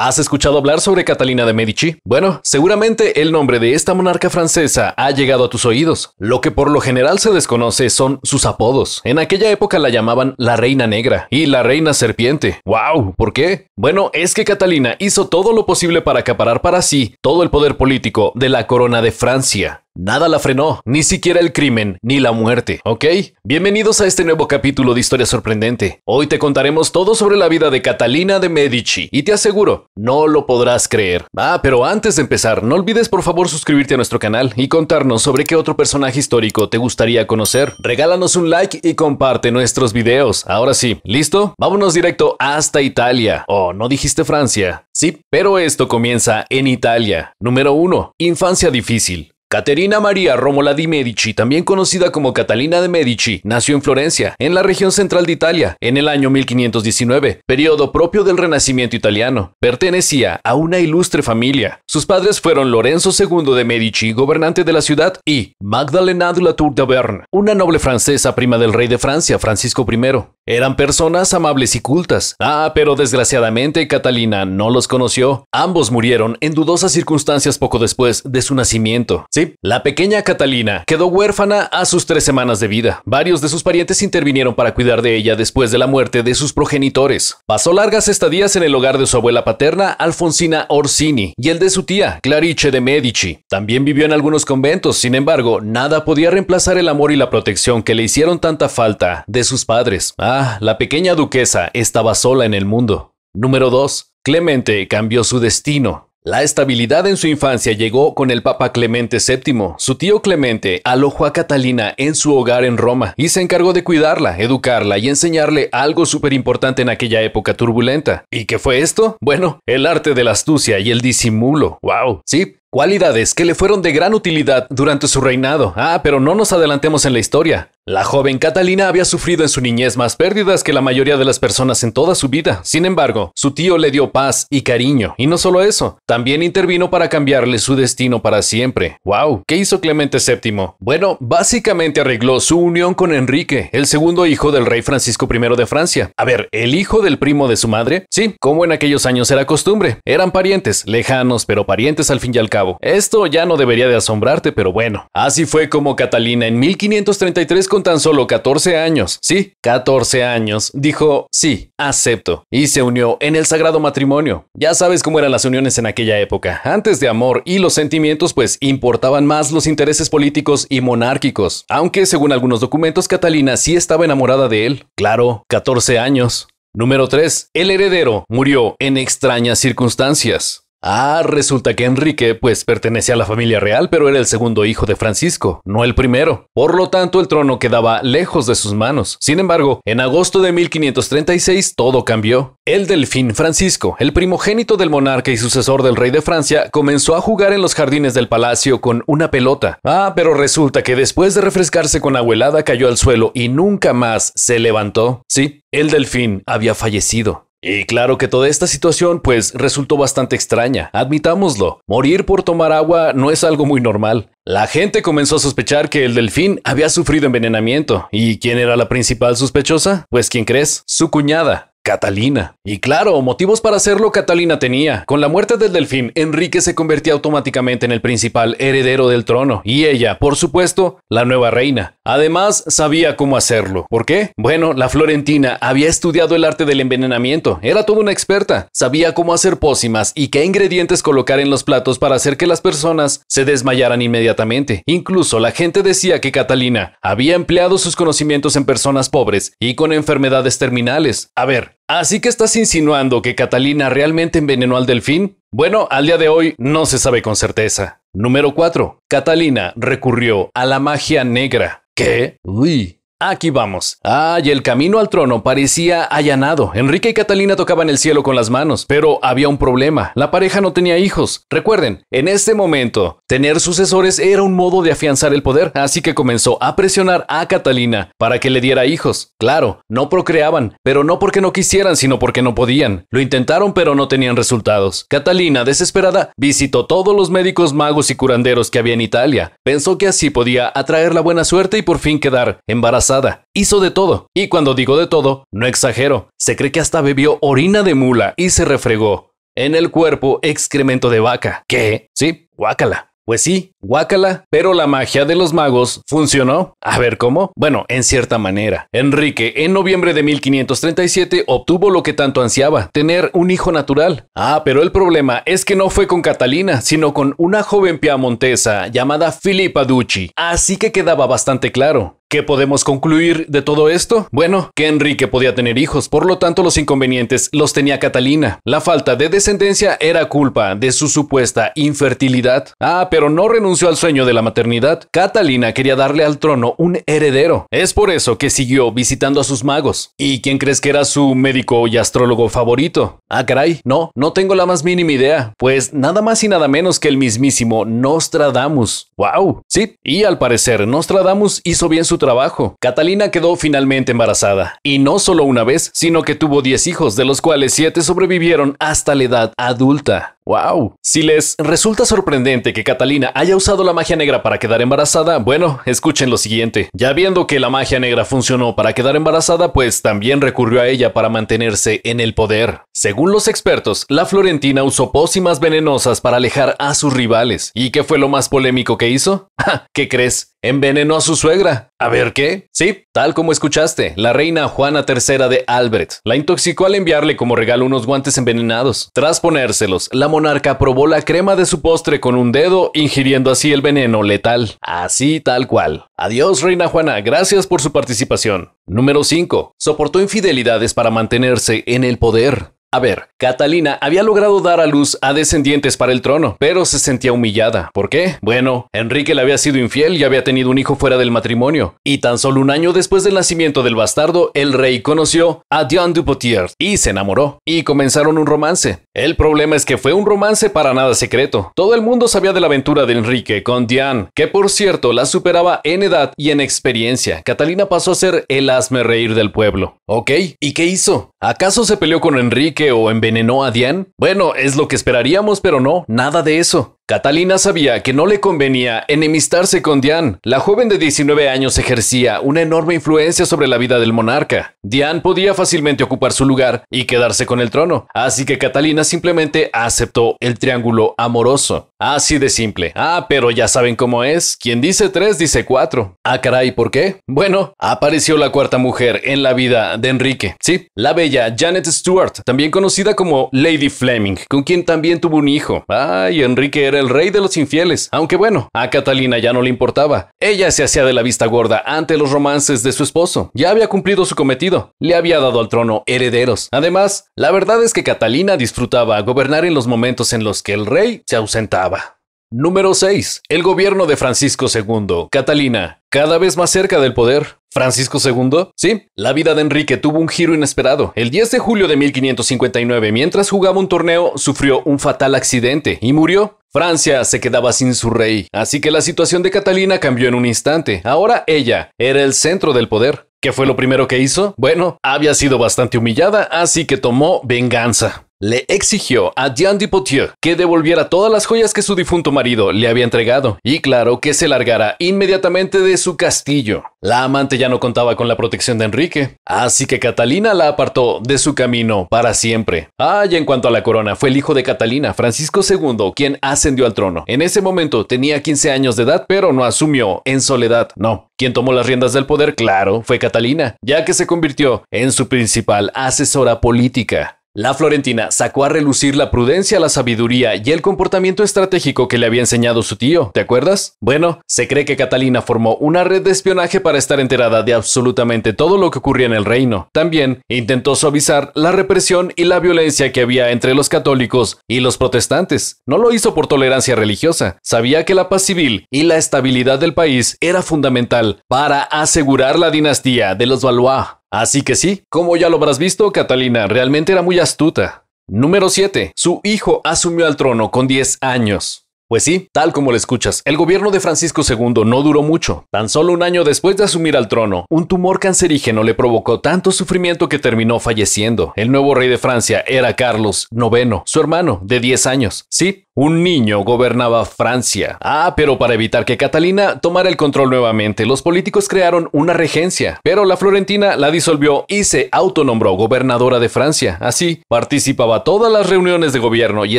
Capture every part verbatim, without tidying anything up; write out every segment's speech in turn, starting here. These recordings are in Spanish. ¿Has escuchado hablar sobre Catalina de Medici? Bueno, seguramente el nombre de esta monarca francesa ha llegado a tus oídos. Lo que por lo general se desconoce son sus apodos. En aquella época la llamaban la Reina Negra y la Reina Serpiente. ¡Wow! ¿Por qué? Bueno, es que Catalina hizo todo lo posible para acaparar para sí todo el poder político de la corona de Francia. Nada la frenó, ni siquiera el crimen, ni la muerte, ¿ok? Bienvenidos a este nuevo capítulo de Historia Sorprendente. Hoy te contaremos todo sobre la vida de Catalina de Medici, y te aseguro, no lo podrás creer. Ah, pero antes de empezar, no olvides por favor suscribirte a nuestro canal y contarnos sobre qué otro personaje histórico te gustaría conocer. Regálanos un like y comparte nuestros videos. Ahora sí, ¿listo? Vámonos directo hasta Italia. Oh, ¿no dijiste Francia? Sí, pero esto comienza en Italia. Número uno. Infancia difícil. Caterina María Romola di Medici, también conocida como Catalina de Medici, nació en Florencia, en la región central de Italia, en el año mil quinientos diecinueve, periodo propio del Renacimiento italiano. Pertenecía a una ilustre familia. Sus padres fueron Lorenzo segundo de Medici, gobernante de la ciudad, y Magdalena de la Tour d'Auverne, una noble francesa prima del rey de Francia, Francisco primero. Eran personas amables y cultas. Ah, pero desgraciadamente Catalina no los conoció. Ambos murieron en dudosas circunstancias poco después de su nacimiento. Sí, la pequeña Catalina quedó huérfana a sus tres semanas de vida. Varios de sus parientes intervinieron para cuidar de ella después de la muerte de sus progenitores. Pasó largas estadías en el hogar de su abuela paterna, Alfonsina Orsini, y el de su tía, Clarice de Medici. También vivió en algunos conventos, sin embargo, nada podía reemplazar el amor y la protección que le hicieron tanta falta de sus padres. Ah, la pequeña duquesa estaba sola en el mundo. Número dos. Clemente cambió su destino. La estabilidad en su infancia llegó con el Papa Clemente séptimo. Su tío Clemente alojó a Catalina en su hogar en Roma y se encargó de cuidarla, educarla y enseñarle algo súper importante en aquella época turbulenta. ¿Y qué fue esto? Bueno, el arte de la astucia y el disimulo. ¡Wow! Sí. Cualidades que le fueron de gran utilidad durante su reinado. Ah, pero no nos adelantemos en la historia. La joven Catalina había sufrido en su niñez más pérdidas que la mayoría de las personas en toda su vida. Sin embargo, su tío le dio paz y cariño. Y no solo eso, también intervino para cambiarle su destino para siempre. ¡Wow! ¿Qué hizo Clemente séptimo? Bueno, básicamente arregló su unión con Enrique, el segundo hijo del rey Francisco primero de Francia. A ver, ¿el hijo del primo de su madre? Sí, como en aquellos años era costumbre. Eran parientes, lejanos, pero parientes al fin y al cabo. Esto ya no debería de asombrarte, pero bueno. Así fue como Catalina en mil quinientos treinta y tres, con tan solo catorce años, sí, catorce años, dijo, sí, acepto, y se unió en el sagrado matrimonio. Ya sabes cómo eran las uniones en aquella época. Antes de amor y los sentimientos, pues importaban más los intereses políticos y monárquicos, aunque según algunos documentos Catalina sí estaba enamorada de él. Claro, catorce años. Número tres. El heredero murió en extrañas circunstancias. Ah, resulta que Enrique, pues, pertenecía a la familia real, pero era el segundo hijo de Francisco, no el primero. Por lo tanto, el trono quedaba lejos de sus manos. Sin embargo, en agosto de mil quinientos treinta y seis todo cambió. El delfín Francisco, el primogénito del monarca y sucesor del rey de Francia, comenzó a jugar en los jardines del palacio con una pelota. Ah, pero resulta que después de refrescarse con agua helada cayó al suelo y nunca más se levantó. Sí, el delfín había fallecido. Y claro que toda esta situación pues resultó bastante extraña, admitámoslo. Morir por tomar agua no es algo muy normal. La gente comenzó a sospechar que el delfín había sufrido envenenamiento. ¿Y quién era la principal sospechosa? Pues ¿quién crees? Su cuñada, Catalina. Y claro, motivos para hacerlo Catalina tenía. Con la muerte del delfín, Enrique se convertía automáticamente en el principal heredero del trono, y ella, por supuesto, la nueva reina. Además, sabía cómo hacerlo. ¿Por qué? Bueno, la florentina había estudiado el arte del envenenamiento. Era toda una experta. Sabía cómo hacer pócimas y qué ingredientes colocar en los platos para hacer que las personas se desmayaran inmediatamente. Incluso la gente decía que Catalina había empleado sus conocimientos en personas pobres y con enfermedades terminales. A ver, ¿así que estás insinuando que Catalina realmente envenenó al delfín? Bueno, al día de hoy no se sabe con certeza. Número cuatro. Catalina recurrió a la magia negra. ¿Qué? Uy. Aquí vamos. Ah, y el camino al trono parecía allanado. Enrique y Catalina tocaban el cielo con las manos, pero había un problema. La pareja no tenía hijos. Recuerden, en este momento, tener sucesores era un modo de afianzar el poder, así que comenzó a presionar a Catalina para que le diera hijos. Claro, no procreaban, pero no porque no quisieran, sino porque no podían. Lo intentaron, pero no tenían resultados. Catalina, desesperada, visitó todos los médicos, magos y curanderos que había en Italia. Pensó que así podía atraer la buena suerte y por fin quedar embarazada. Hizo de todo, y cuando digo de todo, no exagero. Se cree que hasta bebió orina de mula y se refregó. en el cuerpo excremento de vaca. ¿Qué? Sí, guácala. Pues sí, guácala, pero la magia de los magos funcionó. A ver, ¿cómo? Bueno, en cierta manera. Enrique, en noviembre de mil quinientos treinta y siete, obtuvo lo que tanto ansiaba, tener un hijo natural. Ah, pero el problema es que no fue con Catalina, sino con una joven piamontesa llamada Filippa Ducci. Así que quedaba bastante claro. ¿Qué podemos concluir de todo esto? Bueno, que Enrique podía tener hijos, por lo tanto los inconvenientes los tenía Catalina. La falta de descendencia era culpa de su supuesta infertilidad. Ah, pero no renunció al sueño de la maternidad. Catalina quería darle al trono un heredero. Es por eso que siguió visitando a sus magos. ¿Y quién crees que era su médico y astrólogo favorito? Ah, caray, no, no tengo la más mínima idea. Pues nada más y nada menos que el mismísimo Nostradamus. ¡Wow! Sí, y al parecer Nostradamus hizo bien su trabajo. Catalina quedó finalmente embarazada, y no solo una vez, sino que tuvo diez hijos, de los cuales siete sobrevivieron hasta la edad adulta. ¡Wow! Si les resulta sorprendente que Catalina haya usado la magia negra para quedar embarazada, bueno, escuchen lo siguiente. Ya viendo que la magia negra funcionó para quedar embarazada, pues también recurrió a ella para mantenerse en el poder. Según los expertos, la florentina usó pócimas venenosas para alejar a sus rivales. ¿Y qué fue lo más polémico que hizo? ¿Qué crees? Envenenó a su suegra. A ver, ¿qué? Sí, tal como escuchaste, la reina Juana tercera de Albert la intoxicó al enviarle como regalo unos guantes envenenados. Tras ponérselos, la monarca probó la crema de su postre con un dedo, ingiriendo así el veneno letal. Así tal cual. Adiós, reina Juana, gracias por su participación. Número cinco. Soportó infidelidades para mantenerse en el poder. A ver, Catalina había logrado dar a luz a descendientes para el trono, pero se sentía humillada. ¿Por qué? Bueno, Enrique le había sido infiel y había tenido un hijo fuera del matrimonio. Y tan solo un año después del nacimiento del bastardo, el rey conoció a Diane de Poitiers y se enamoró. Y comenzaron un romance. El problema es que fue un romance para nada secreto. Todo el mundo sabía de la aventura de Enrique con Diane, que por cierto la superaba en edad y en experiencia. Catalina pasó a ser el hazmerreír del pueblo. ¿Ok? ¿Y qué hizo? ¿Acaso se peleó con Enrique o envenenó a Diane? Bueno, es lo que esperaríamos, pero no, nada de eso. Catalina sabía que no le convenía enemistarse con Diane. La joven de diecinueve años ejercía una enorme influencia sobre la vida del monarca. Diane podía fácilmente ocupar su lugar y quedarse con el trono, así que Catalina simplemente aceptó el triángulo amoroso. Así de simple. Ah, pero ya saben cómo es. Quien dice tres, dice cuatro. Ah, caray, ¿por qué? Bueno, apareció la cuarta mujer en la vida de Enrique. Sí, la bella Janet Stewart, también conocida como Lady Fleming, con quien también tuvo un hijo. Ay, Enrique era el rey de los infieles, aunque bueno, a Catalina ya no le importaba. Ella se hacía de la vista gorda ante los romances de su esposo. Ya había cumplido su cometido, le había dado al trono herederos. Además, la verdad es que Catalina disfrutaba gobernar en los momentos en los que el rey se ausentaba. Número seis. El gobierno de Francisco segundo. Catalina, cada vez más cerca del poder. ¿Francisco segundo? Sí, la vida de Enrique tuvo un giro inesperado. El diez de julio de mil quinientos cincuenta y nueve, mientras jugaba un torneo, sufrió un fatal accidente y murió. Francia se quedaba sin su rey, así que la situación de Catalina cambió en un instante. Ahora ella era el centro del poder. ¿Qué fue lo primero que hizo? Bueno, había sido bastante humillada, así que tomó venganza. Le exigió a Diane de Poitiers que devolviera todas las joyas que su difunto marido le había entregado y claro que se largara inmediatamente de su castillo. La amante ya no contaba con la protección de Enrique, así que Catalina la apartó de su camino para siempre. Ah, y en cuanto a la corona, fue el hijo de Catalina, Francisco segundo, quien ascendió al trono. En ese momento tenía quince años de edad, pero no asumió en soledad, no. Quien tomó las riendas del poder, claro, fue Catalina, ya que se convirtió en su principal asesora política. La florentina sacó a relucir la prudencia, la sabiduría y el comportamiento estratégico que le había enseñado su tío, ¿te acuerdas? Bueno, se cree que Catalina formó una red de espionaje para estar enterada de absolutamente todo lo que ocurría en el reino. También intentó suavizar la represión y la violencia que había entre los católicos y los protestantes. No lo hizo por tolerancia religiosa, sabía que la paz civil y la estabilidad del país era fundamental para asegurar la dinastía de los Valois. Así que sí, como ya lo habrás visto, Catalina realmente era muy astuta. Número siete. Su hijo asumió al trono con diez años. Pues sí, tal como lo escuchas, el gobierno de Francisco segundo no duró mucho. Tan solo un año después de asumir al trono, un tumor cancerígeno le provocó tanto sufrimiento que terminó falleciendo. El nuevo rey de Francia era Carlos noveno, su hermano de diez años. Sí, Un niño gobernaba Francia. Ah, pero para evitar que Catalina tomara el control nuevamente, los políticos crearon una regencia, pero la florentina la disolvió y se autonombró gobernadora de Francia. Así, participaba todas las reuniones de gobierno y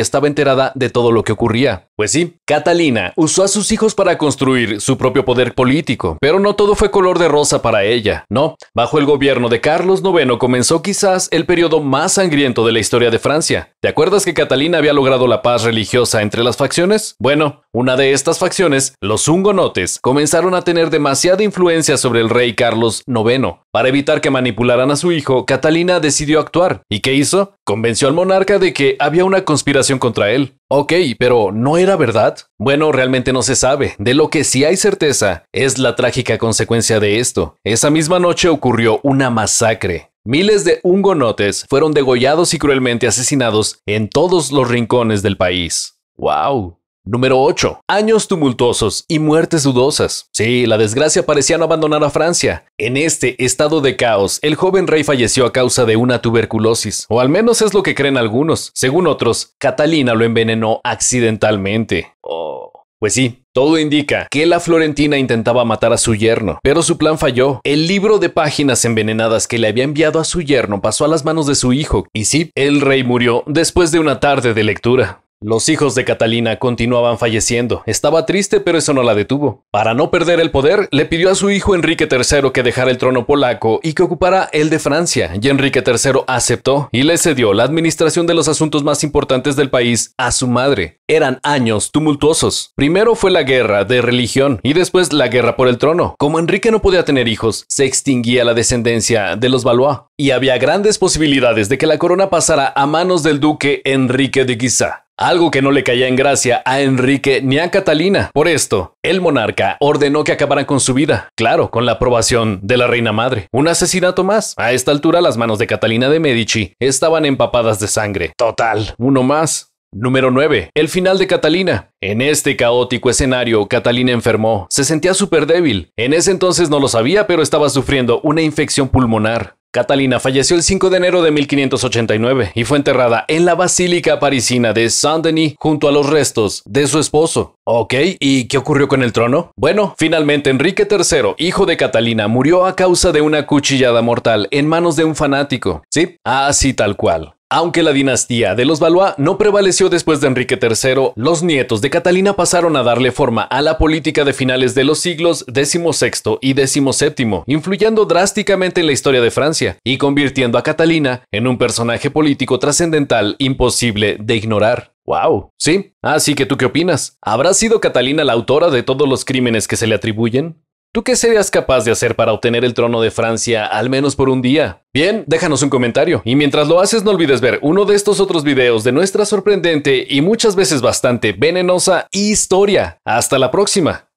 estaba enterada de todo lo que ocurría. Pues sí, Catalina usó a sus hijos para construir su propio poder político, pero no todo fue color de rosa para ella. No, bajo el gobierno de Carlos noveno comenzó quizás el periodo más sangriento de la historia de Francia. ¿Te acuerdas que Catalina había logrado la paz religiosa entre las facciones? Bueno, una de estas facciones, los hugonotes, comenzaron a tener demasiada influencia sobre el rey Carlos noveno. Para evitar que manipularan a su hijo, Catalina decidió actuar. ¿Y qué hizo? Convenció al monarca de que había una conspiración contra él. Ok, pero ¿no era verdad? Bueno, realmente no se sabe. De lo que sí hay certeza es la trágica consecuencia de esto. Esa misma noche ocurrió una masacre. Miles de hugonotes fueron degollados y cruelmente asesinados en todos los rincones del país. ¡Wow! Número ocho. Años tumultuosos y muertes dudosas. Sí, la desgracia parecía no abandonar a Francia. En este estado de caos, el joven rey falleció a causa de una tuberculosis, o al menos es lo que creen algunos. Según otros, Catalina lo envenenó accidentalmente. Oh. Pues sí. Todo indica que la florentina intentaba matar a su yerno, pero su plan falló. El libro de páginas envenenadas que le había enviado a su yerno pasó a las manos de su hijo, y sí, el rey murió después de una tarde de lectura. Los hijos de Catalina continuaban falleciendo. Estaba triste, pero eso no la detuvo. Para no perder el poder, le pidió a su hijo Enrique tercero que dejara el trono polaco y que ocupara el de Francia, y Enrique tercero aceptó y le cedió la administración de los asuntos más importantes del país a su madre. Eran años tumultuosos. Primero fue la guerra de religión y después la guerra por el trono. Como Enrique no podía tener hijos, se extinguía la descendencia de los Valois y había grandes posibilidades de que la corona pasara a manos del duque Enrique de Guisa. Algo que no le caía en gracia a Enrique ni a Catalina. Por esto, el monarca ordenó que acabaran con su vida, claro, con la aprobación de la reina madre. Un asesinato más. A esta altura, las manos de Catalina de Medici estaban empapadas de sangre. Total, uno más. Número nueve. El final de Catalina. En este caótico escenario, Catalina enfermó. Se sentía súper débil. En ese entonces no lo sabía, pero estaba sufriendo una infección pulmonar. Catalina falleció el cinco de enero de mil quinientos ochenta y nueve y fue enterrada en la basílica parisina de Saint-Denis junto a los restos de su esposo. Ok, ¿y qué ocurrió con el trono? Bueno, finalmente Enrique tercero, hijo de Catalina, murió a causa de una cuchillada mortal en manos de un fanático. Sí, así tal cual. Aunque la dinastía de los Valois no prevaleció después de Enrique tercero, los nietos de Catalina pasaron a darle forma a la política de finales de los siglos dieciséis y diecisiete, influyendo drásticamente en la historia de Francia y convirtiendo a Catalina en un personaje político trascendental imposible de ignorar. ¡Wow! ¿Sí? Así que ¿tú qué opinas? ¿Habrá sido Catalina la autora de todos los crímenes que se le atribuyen? ¿Tú qué serías capaz de hacer para obtener el trono de Francia, al menos por un día? Bien, déjanos un comentario. Y mientras lo haces, no olvides ver uno de estos otros videos de nuestra sorprendente y muchas veces bastante venenosa historia. ¡Hasta la próxima!